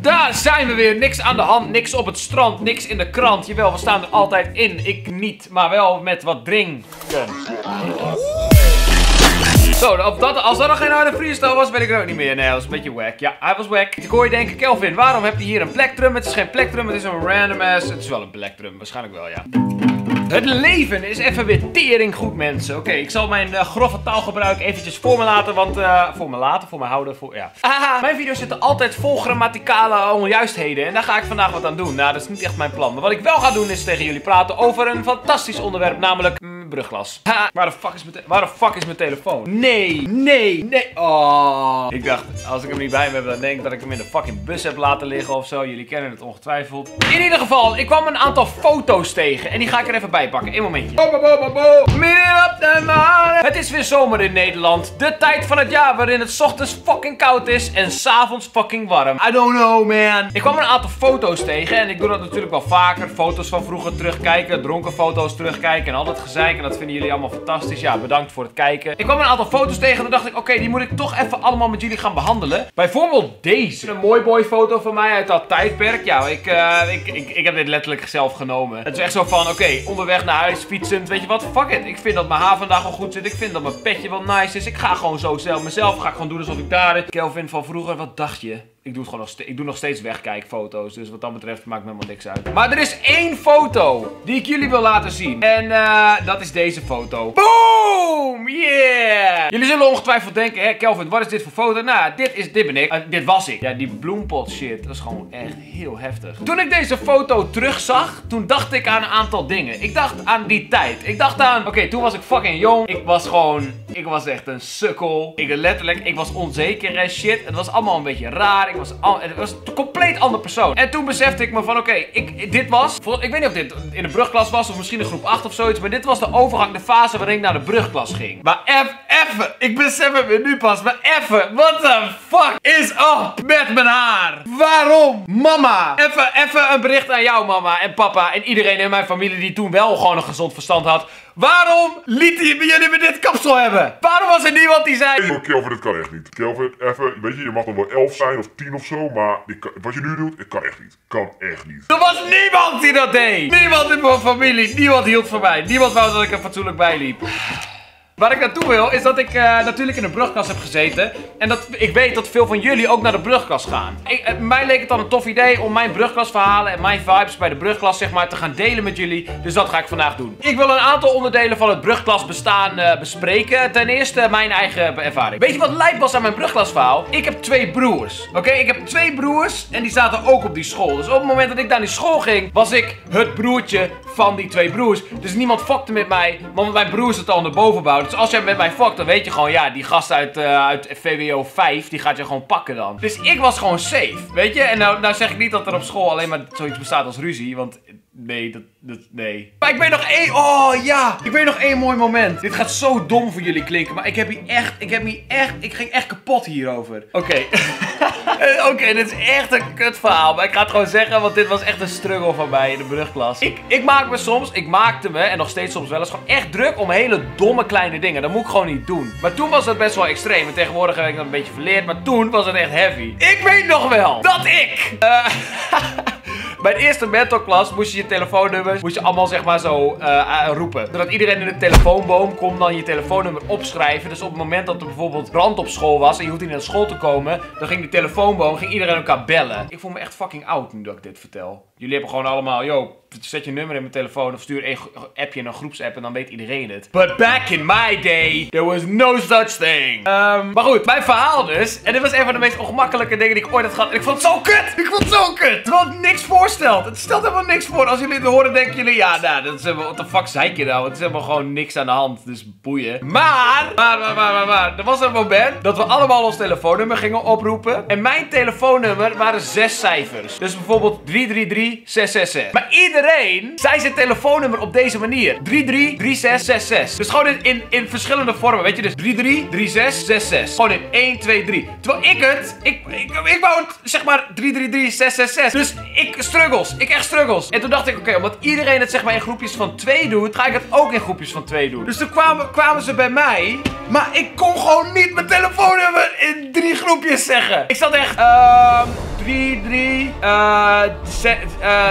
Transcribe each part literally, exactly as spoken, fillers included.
Daar zijn we weer. Niks aan de hand, niks op het strand, niks in de krant. Jawel, we staan er altijd in. Ik niet, maar wel met wat drinken. Zo, op dat, als dat nog geen harde freestyle was, weet ik er ook niet meer. Nee, dat was een beetje wack. Ja, hij was wack. Ik hoor je denken, Kelvin, waarom heb je hier een plektrum? Het is geen plektrum, het is een random ass. Het is wel een plektrum, waarschijnlijk wel, ja. Het leven is even weer tering goed, mensen. Oké, okay, ik zal mijn uh, grove taalgebruik eventjes voor me laten, want... Uh, voor me laten, voor me houden, voor... ja. Haha, mijn video's zitten altijd vol grammaticale onjuistheden en daar ga ik vandaag wat aan doen. Nou, dat is niet echt mijn plan. Maar wat ik wel ga doen is tegen jullie praten over een fantastisch onderwerp, namelijk... Mm, brugglas. Ha, waar de fuck is mijn waar de fuck is mijn telefoon? Nee, nee, nee. Oh. Ik dacht, als ik hem niet bij me heb, dan denk ik dat ik hem in de fucking bus heb laten liggen of zo. Jullie kennen het ongetwijfeld. In ieder geval, ik kwam een aantal foto's tegen en die ga ik er even bij pakken. Eén momentje. Bo, bo, bo, bo. Het is weer zomer in Nederland. De tijd van het jaar waarin het 's ochtends fucking koud is en 's avonds fucking warm. I don't know, man. Ik kwam een aantal foto's tegen en ik doe dat natuurlijk wel vaker. Foto's van vroeger terugkijken, dronken foto's terugkijken en al dat gezeik. En dat vinden jullie allemaal fantastisch. Ja, bedankt voor het kijken. Ik kwam een aantal foto's tegen en toen dacht ik, oké, okay, die moet ik toch even allemaal met jullie gaan behandelen. Bijvoorbeeld deze. Een mooi boy foto van mij uit dat tijdperk. Ja, ik, uh, ik, ik, ik heb dit letterlijk zelf genomen. Het is echt zo van, oké, okay, onderwijs. Weg naar huis, fietsend, weet je wat, fuck it. Ik vind dat mijn haar vandaag wel goed zit, ik vind dat mijn petje wel nice is. Ik ga gewoon zo zelf, mezelf ga ik gewoon doen alsof ik daar... Kelvin van vroeger, wat dacht je? Ik doe, het gewoon nog ik doe nog steeds wegkijkfoto's, dus wat dat betreft maakt me helemaal niks uit. Maar er is één foto die ik jullie wil laten zien. En uh, dat is deze foto. Boom! Yeah! Jullie zullen ongetwijfeld denken, hè, Kelvin, wat is dit voor foto? Nou, dit, is, dit ben ik. Uh, dit was ik. Ja, die bloempot shit, dat is gewoon echt heel heftig. Toen ik deze foto terugzag, toen dacht ik aan een aantal dingen. Ik dacht aan die tijd. Ik dacht aan, oké, okay, toen was ik fucking jong. Ik was gewoon, ik was echt een sukkel. Ik letterlijk, ik was onzeker en shit. Het was allemaal een beetje raar. Ik was, het was een compleet ander persoon. En toen besefte ik me van, oké, okay, ik, dit was... Ik weet niet of dit in de brugklas was of misschien in groep acht of zoiets. Maar dit was de overgang, de fase waarin ik naar de brugklas ging. Maar eff, effen, ik besef het weer nu pas. Maar effen, what the fuck is up met mijn haar? Waarom? Mama. Effen, effen een bericht aan jou, mama en papa. En iedereen in mijn familie die toen wel gewoon een gezond verstand had. Waarom lieten jullie me dit kapsel hebben? Waarom was er niemand die zei... Hey, Kelvin, dit kan echt niet. Kelvin, even, weet je, je mag dan wel elf zijn of tien of zo, maar kan, wat je nu doet, ik kan echt niet. Kan echt niet. Er was niemand die dat deed. Niemand in mijn familie, niemand hield van mij. Niemand wou dat ik er fatsoenlijk bij liep. Waar ik naartoe wil, is dat ik uh, natuurlijk in de brugklas heb gezeten. En dat ik weet dat veel van jullie ook naar de brugklas gaan. Ik, uh, mij leek het dan een tof idee om mijn brugklasverhalen en mijn vibes bij de brugklas, zeg maar, te gaan delen met jullie. Dus dat ga ik vandaag doen. Ik wil een aantal onderdelen van het brugklasbestaan uh, bespreken. Ten eerste mijn eigen ervaring. Weet je wat lijp was aan mijn brugklasverhaal? Ik heb twee broers. Oké, okay? Ik heb twee broers en die zaten ook op die school. Dus op het moment dat ik naar die school ging, was ik het broertje van die twee broers. Dus niemand fokte met mij, want mijn broers het al naar boven bouwden. Dus als jij met mij fuckt, dan weet je gewoon, ja, die gast uit, uh, uit V W O vijf, die gaat je gewoon pakken dan. Dus ik was gewoon safe, weet je? En nou, nou zeg ik niet dat er op school alleen maar zoiets bestaat als ruzie, want... Nee, dat, dat, nee. Maar ik weet nog één, oh ja, ik weet nog één mooi moment. Dit gaat zo dom voor jullie klinken, maar ik heb hier echt, ik heb hier echt, ik ging echt kapot hierover. Oké, okay. Oké, okay, dit is echt een kut verhaal, maar ik ga het gewoon zeggen, want dit was echt een struggle van mij in de brugklas. Ik, ik maak me soms, ik maakte me, en nog steeds soms wel eens, gewoon echt druk om hele domme kleine dingen. Dat moet ik gewoon niet doen. Maar toen was dat best wel extreem, en tegenwoordig heb ik dat een beetje verleerd, maar toen was het echt heavy. Ik weet nog wel dat ik... Uh, Bij de eerste mentorklas moest je je telefoonnummers, moest je allemaal zeg maar zo uh, roepen. Zodat iedereen in de telefoonboom kon dan je telefoonnummer opschrijven. Dus op het moment dat er bijvoorbeeld brand op school was en je hoefde niet naar school te komen, dan ging de telefoonboom, ging iedereen elkaar bellen. Ik voel me echt fucking oud nu dat ik dit vertel. Jullie hebben gewoon allemaal, yo, zet je nummer in mijn telefoon of stuur een appje in een groepsapp en dan weet iedereen het. But back in my day, there was no such thing. Um, maar goed, mijn verhaal dus. En dit was een van de meest ongemakkelijke dingen die ik ooit had gehad. En ik vond het zo kut! Ik vond het zo kut! Terwijl het niks voorstelt. Het stelt helemaal niks voor. Als jullie het horen, denken jullie, ja, nou, dat is helemaal, what the fuck zei ik je nou? Het is helemaal gewoon niks aan de hand, dus boeien. Maar, maar, maar, maar, maar, maar. Er was een moment dat we allemaal ons telefoonnummer gingen oproepen. En mijn telefoonnummer waren zes cijfers. Dus bijvoorbeeld drie drie drie zes zes zes. Maar iedereen iedereen zijn zijn telefoonnummer op deze manier. drie drie drie zes zes zes. Dus gewoon in, in, in verschillende vormen, weet je. Dus drie drie drie zes zes zes. Gewoon in één, twee, drie. Terwijl ik het, ik, ik, ik wou het, zeg maar, drie drie drie zes zes zes. Dus ik struggles, ik echt struggles. En toen dacht ik, oké, okay, omdat iedereen het zeg maar in groepjes van twee doet, ga ik het ook in groepjes van twee doen. Dus toen kwamen, kwamen ze bij mij, maar ik kon gewoon niet mijn telefoonnummer in drie groepjes zeggen. Ik zat echt, uh, drie drie, uh,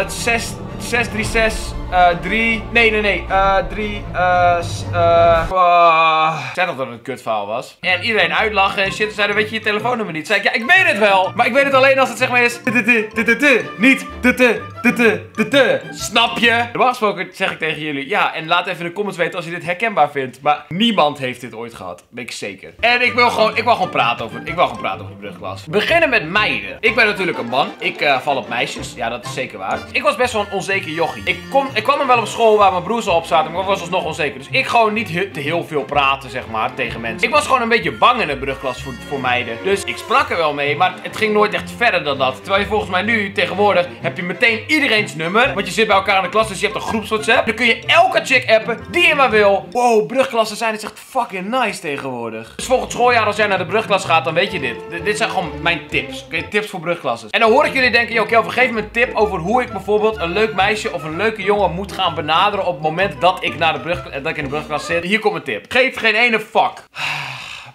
zes drie zes drie. Nee, nee, nee. drie. Uh, uh, uh, ik zei dat dat een kutverhaal was. En iedereen uitlachen en shit. Ze zeiden: weet je je telefoonnummer niet? Zei ik: ja, ik weet het wel. Maar ik weet het alleen als het zeg maar is. Niet. Snap je? Normaal gesproken zeg ik tegen jullie: ja, en laat even in de comments weten als je dit herkenbaar vindt. Maar niemand heeft dit ooit gehad. Ben ik zeker. En ik wil gewoon, ik wil gewoon praten over. Ik wil gewoon praten over de brugklas. Beginnen met meiden. Ik ben natuurlijk een man. Ik uh, val op meisjes. Ja, dat is zeker waar. Ik was best wel een onzeker jochie. Ik kom, ik kwam er wel op school waar mijn broers al op zaten, maar ik was alsnog onzeker. Dus ik gewoon niet he te heel veel praten, zeg maar, tegen mensen. Ik was gewoon een beetje bang in de brugklas voor, voor meiden. Dus ik sprak er wel mee, maar het ging nooit echt verder dan dat. Terwijl je volgens mij nu, tegenwoordig, heb je meteen iedereen's nummer. Want je zit bij elkaar in de klas, dus je hebt een groepswhatsapp. Dan kun je elke chick appen die je maar wil. Wow, brugklassen zijn dus echt fucking nice tegenwoordig. Dus volgend schooljaar als jij naar de brugklas gaat, dan weet je dit. D dit zijn gewoon mijn tips. Oké, okay, tips voor brugklassen. En dan hoor ik jullie denken, joh, Kelvin, geef me een tip over hoe ik bijvoorbeeld een leuk meisje of een leuke jongen moet gaan benaderen op het moment dat ik, naar de brug, dat ik in de brugklas zit. Hier komt een tip. Geef geen ene fuck.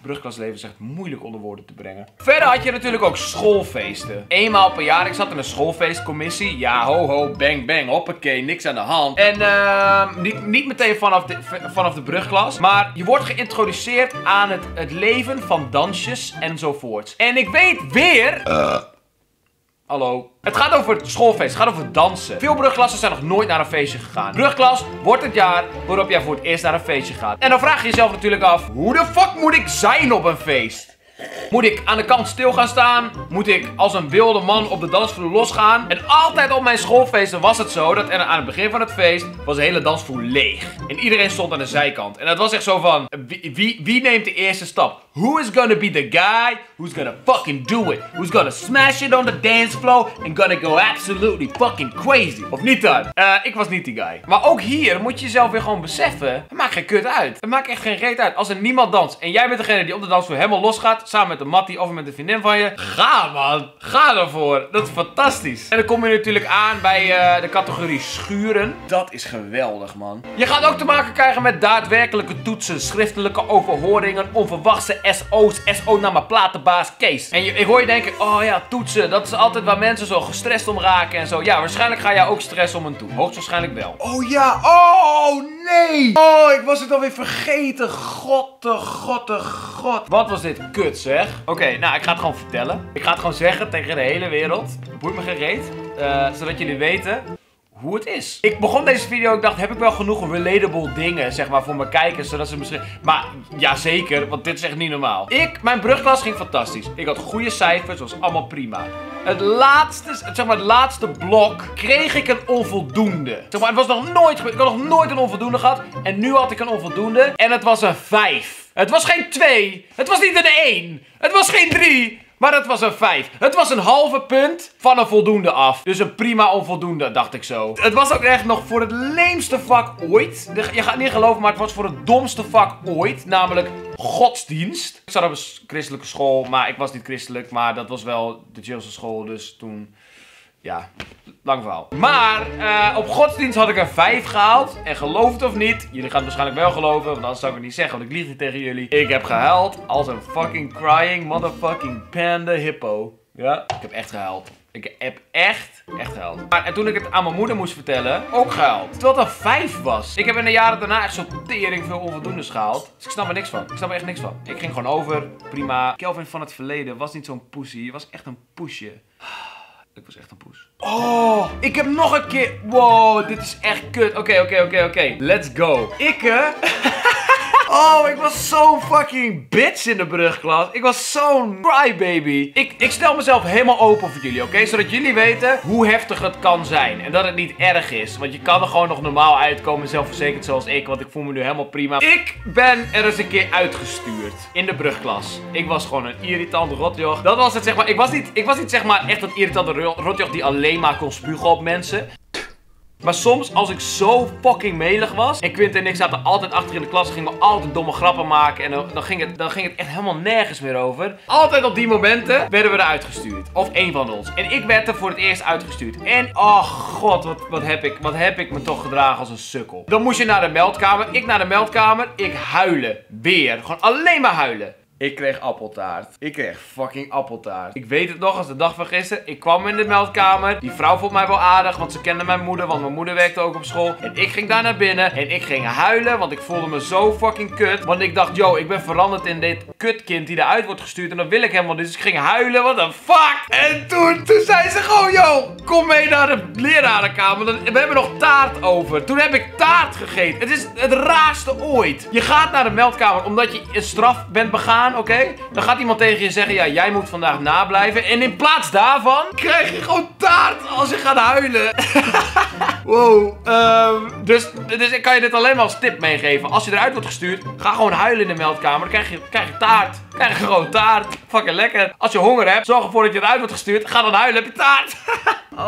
Brugklasleven is echt moeilijk onder woorden te brengen. Verder had je natuurlijk ook schoolfeesten. Eenmaal per jaar, ik zat in een schoolfeestcommissie. Ja, ho ho, bang bang, hoppakee, niks aan de hand. En uh, niet, niet meteen vanaf de, vanaf de brugklas, maar je wordt geïntroduceerd aan het, het leven van dansjes enzovoorts. En ik weet weer... Uh. Hallo. Het gaat over het schoolfeest, het gaat over dansen. Veel brugklassen zijn nog nooit naar een feestje gegaan. Brugklas wordt het jaar waarop jij voor het eerst naar een feestje gaat. En dan vraag je jezelf natuurlijk af, hoe de fuck moet ik zijn op een feest? Moet ik aan de kant stil gaan staan? Moet ik als een wilde man op de dansvloer losgaan? En altijd op mijn schoolfeesten was het zo dat er aan het begin van het feest was de hele dansvloer leeg. En iedereen stond aan de zijkant. En dat was echt zo van, wie, wie, wie neemt de eerste stap? Who is gonna be the guy who's gonna fucking do it? Who's gonna smash it on the dance floor and gonna go absolutely fucking crazy? Of niet dan? Uh, ik was niet die guy. Maar ook hier moet je jezelf weer gewoon beseffen, het maakt geen kut uit. Het maakt echt geen reet uit. Als er niemand danst en jij bent degene die op de dansvloer helemaal losgaat, samen met de mattie of met de vriendin van je. Ga man, ga ervoor. Dat is fantastisch. En dan kom je natuurlijk aan bij uh, de categorie schuren. Dat is geweldig, man. Je gaat ook te maken krijgen met daadwerkelijke toetsen, schriftelijke overhoringen, onverwachte S O's, S O naar mijn platenbaas Kees. En je, ik hoor je denken, oh ja, toetsen, dat is altijd waar mensen zo gestrest om raken en zo. Ja, waarschijnlijk ga jij ook stress om een toets. Hoogstwaarschijnlijk wel. Oh ja, oh nee. Oh, ik was het alweer vergeten. God, de god, de god. Wat was dit kut, zeg. Oké, okay, nou, ik ga het gewoon vertellen. Ik ga het gewoon zeggen tegen de hele wereld. Boeit me geen reet. Uh, zodat jullie weten hoe het is. Ik begon deze video, ik dacht, heb ik wel genoeg relatable dingen, zeg maar, voor mijn kijkers, zodat ze misschien... Maar, jazeker, want dit is echt niet normaal. Ik, mijn brugklas ging fantastisch. Ik had goede cijfers, was allemaal prima. Het laatste, zeg maar, het laatste blok kreeg ik een onvoldoende. Zeg maar, het was nog nooit gebeurd. Ik had nog nooit een onvoldoende gehad. En nu had ik een onvoldoende. En het was een vijf. Het was geen twee. Het was niet een één. Het was geen drie. Maar het was een vijf. Het was een halve punt van een voldoende af. Dus een prima onvoldoende, dacht ik zo. Het was ook echt nog voor het leemste vak ooit. Je gaat het niet geloven, maar het was voor het domste vak ooit. Namelijk godsdienst. Ik zat op een christelijke school, maar ik was niet christelijk. Maar dat was wel de Joodse school, dus toen... Ja, lang verhaal. Maar uh, op godsdienst had ik een vijf gehaald. En geloof het of niet, jullie gaan het waarschijnlijk wel geloven, want anders zou ik het niet zeggen, want ik lieg niet tegen jullie. Ik heb gehuild als een fucking crying motherfucking panda hippo. Ja, ik heb echt gehuild. Ik heb echt, echt gehuild. Maar en toen ik het aan mijn moeder moest vertellen, ook gehuild. Terwijl het een vijf was. Ik heb in de jaren daarna echt zo'n tering veel onvoldoendes gehaald. Dus ik snap er niks van. Ik snap er echt niks van. Ik ging gewoon over. Prima. Kelvin van het verleden was niet zo'n poesie. Je was echt een poesje. Ik was echt een poes. Oh, ik heb nog een keer... Wow, dit is echt kut. Oké, okay, oké, okay, oké, okay, oké. Okay. Let's go. Ikke... Oh, ik was zo'n fucking bitch in de brugklas. Ik was zo'n crybaby. Ik, ik stel mezelf helemaal open voor jullie, oké? Okay? Zodat jullie weten hoe heftig het kan zijn. En dat het niet erg is. Want je kan er gewoon nog normaal uitkomen, zelfverzekerd zoals ik. Want ik voel me nu helemaal prima. Ik ben er eens een keer uitgestuurd. In de brugklas. Ik was gewoon een irritante rotjoch. Dat was het, zeg maar. Ik was niet, ik was niet zeg maar echt een irritante rotjoch die alleen maar kon spugen op mensen. Maar soms, als ik zo fucking melig was, en Quint en ik zaten altijd achter in de klas, gingen we altijd domme grappen maken en dan, dan, ging het, dan ging het echt helemaal nergens meer over. Altijd op die momenten werden we eruit gestuurd. Of één van ons. En ik werd er voor het eerst uitgestuurd. En, oh god, wat, wat heb ik, wat heb ik me toch gedragen als een sukkel. Dan moest je naar de meldkamer, ik naar de meldkamer, ik huilen. Weer. Gewoon alleen maar huilen. Ik kreeg appeltaart. Ik kreeg fucking appeltaart. Ik weet het nog als de dag van gisteren. Ik kwam in de meldkamer. Die vrouw vond mij wel aardig, want ze kende mijn moeder, want mijn moeder werkte ook op school. En ik ging daar naar binnen en ik ging huilen, want ik voelde me zo fucking kut. Want ik dacht, yo, ik ben veranderd in dit kutkind die eruit wordt gestuurd en dat wil ik helemaal niet. Dus ik ging huilen, what the fuck? En toen, toen zei ze gewoon, yo, kom mee naar de lerarenkamer, we hebben nog taart over. Toen heb ik taart gegeten. Het is het raarste ooit. Je gaat naar de meldkamer omdat je een straf bent begaan. Oké, okay? Dan gaat iemand tegen je zeggen, ja, jij moet vandaag nablijven. En in plaats daarvan krijg je gewoon taart als je gaat huilen. Wow. Um, dus, dus ik kan je dit alleen maar als tip meegeven. Als je eruit wordt gestuurd, ga gewoon huilen in de meldkamer. Dan krijg je, krijg je taart. Krijg je gewoon taart. Fucking lekker. Als je honger hebt, zorg ervoor dat je eruit wordt gestuurd. Ga dan huilen, heb je taart.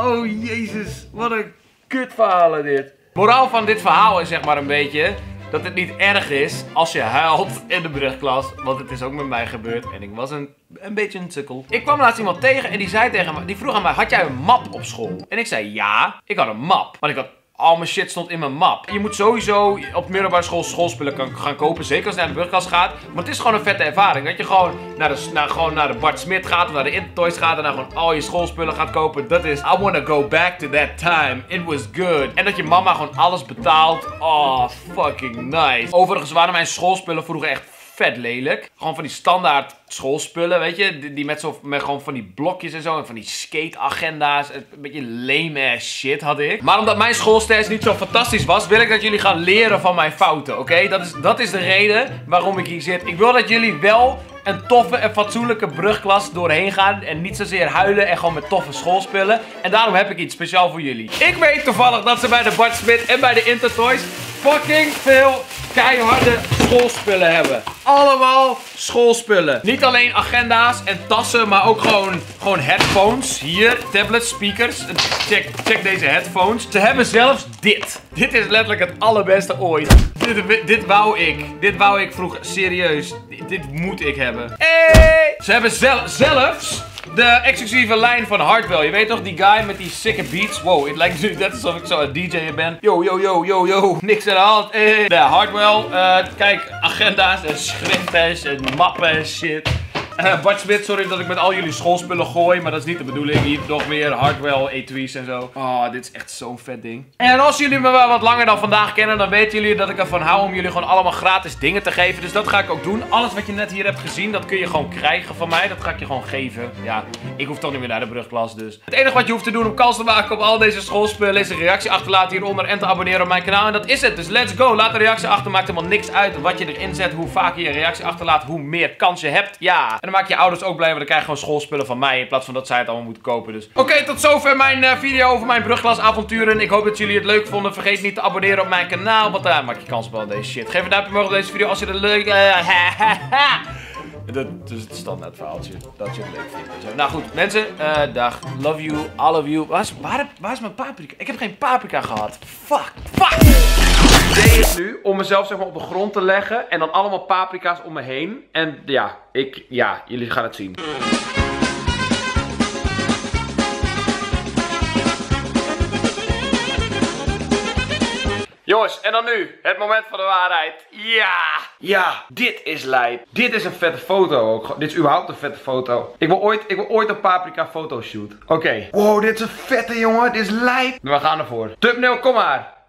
Oh, jezus. Wat een kutverhaal dit. Moraal van dit verhaal is zeg maar een beetje... dat het niet erg is als je huilt in de brugklas. Want het is ook met mij gebeurd. En ik was een, een beetje een sukkel. Ik kwam laatst iemand tegen en die zei tegen me, die vroeg aan mij, had jij een map op school? En ik zei ja, ik had een map. Want ik had al mijn shit stond in mijn map. Je moet sowieso op middelbare school schoolspullen gaan kopen. Zeker als je naar de brugklas gaat. Maar het is gewoon een vette ervaring. Dat je gewoon naar de, naar, gewoon naar de Bart Smit gaat. Of naar de Intertoys gaat. En dan gewoon al je schoolspullen gaat kopen. Dat is... I wanna go back to that time. It was good. En dat je mama gewoon alles betaalt. Oh, fucking nice. Overigens waren mijn schoolspullen vroeger echt vet lelijk. Gewoon van die standaard schoolspullen, weet je. Die met, zo, met gewoon van die blokjes en zo. En van die skateagenda's. Een beetje lame ass shit had ik. Maar omdat mijn schoolstats niet zo fantastisch was, wil ik dat jullie gaan leren van mijn fouten, oké? Okay? Dat, is, dat is de reden waarom ik hier zit. Ik wil dat jullie wel een toffe en fatsoenlijke brugklas doorheen gaan. En niet zozeer huilen en gewoon met toffe schoolspullen. En daarom heb ik iets speciaal voor jullie. Ik weet toevallig dat ze bij de Bart Smit en bij de Intertoys fucking veel keiharde schoolspullen hebben. Allemaal schoolspullen. Niet alleen agenda's en tassen, maar ook gewoon, gewoon headphones. Hier, tablets, speakers. Check, check deze headphones. Ze hebben zelfs dit. Dit is letterlijk het allerbeste ooit. Dit, dit wou ik. Dit wou ik vroeger. Serieus. Dit, dit moet ik hebben. Hey! Ze hebben zelf, zelfs... de exclusieve lijn van Hardwell. Je weet toch, die guy met die sicke beats. Wow, het lijkt nu net alsof ik zo een D J ben. Yo, yo, yo, yo, yo. Niks aan de hand. Eh. De Hardwell. Uh, kijk, agenda's en schriften en mappen en shit. Uh, Bart Smit, sorry dat ik met al jullie schoolspullen gooi, maar dat is niet de bedoeling. Hier nog weer Hardwell, etuis en zo. Oh, dit is echt zo'n vet ding. En als jullie me wel wat langer dan vandaag kennen, dan weten jullie dat ik ervan hou om jullie gewoon allemaal gratis dingen te geven. Dus dat ga ik ook doen. Alles wat je net hier hebt gezien, dat kun je gewoon krijgen van mij. Dat ga ik je gewoon geven. Ja, ik hoef toch niet meer naar de brugklas dus. Het enige wat je hoeft te doen om kans te maken op al deze schoolspullen is een reactie achterlaten hieronder en te abonneren op mijn kanaal. En dat is het. Dus let's go. Laat een reactie achter. Maakt helemaal niks uit wat je erin zet. Hoe vaker je een reactie achterlaat, hoe meer kans je hebt. Ja. En dan maak je ouders ook blij, want dan krijg je gewoon schoolspullen van mij in plaats van dat zij het allemaal moeten kopen. Dus. Oké, okay, tot zover mijn uh, video over mijn brugklasavonturen. Ik hoop dat jullie het leuk vonden. Vergeet niet te abonneren op mijn kanaal, want daar uh, maak je kans op al deze shit. Geef een duimpje omhoog op deze video als je het leuk... Uh, dat is het standaard verhaaltje, dat je het leuk vindt. Nou goed, mensen, uh, dag. Love you, all of you. Waar is, waar, waar is mijn paprika? Ik heb geen paprika gehad. Fuck, fuck! Het idee is nu om mezelf zeg maar op de grond te leggen en dan allemaal paprika's om me heen. En ja, ik, ja, jullie gaan het zien. Jongens, en dan nu, het moment van de waarheid. Ja! Ja, dit is lijp. Dit is een vette foto ook. Dit is überhaupt een vette foto. Ik wil ooit, ik wil ooit een paprika fotoshoot. Oké. Okay. Wow, dit is een vette jongen. Dit is lijp. We gaan ervoor. Thumbnail, kom maar.